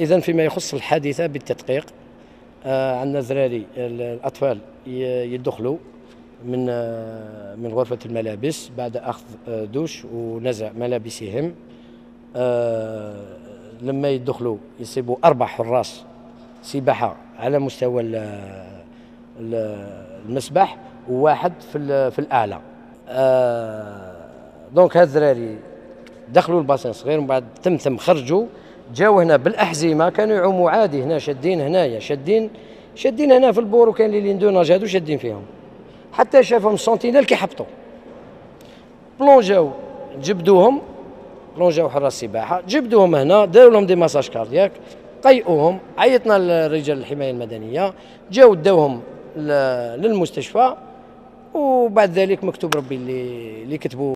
إذن فيما يخص الحادثة بالتدقيق عندنا الذراري الأطفال يدخلوا من غرفة الملابس بعد أخذ دوش ونزع ملابسهم. لما يدخلوا يصيبوا 4 حراس سباحة على مستوى المسبح وواحد في الأعلى. دونك هاد الذراري دخلوا الباسين صغير ومن بعد تمتم خرجوا جاو هنا بالاحزمه، كانوا يعوموا عادي هنا شادين هنايا شادين هنا في البور، وكان اللي يندوناج هادو شادين فيهم حتى شافهم السونتينال كيحبطوا بلونجاو جبدوهم حراس السباحه جبدوهم هنا، داروا لهم دي مساج كاردياك، قيئوهم، عيطنا لرجال الحمايه المدنيه، جاو داوهم للمستشفى، وبعد ذلك مكتوب ربي اللي كتبوا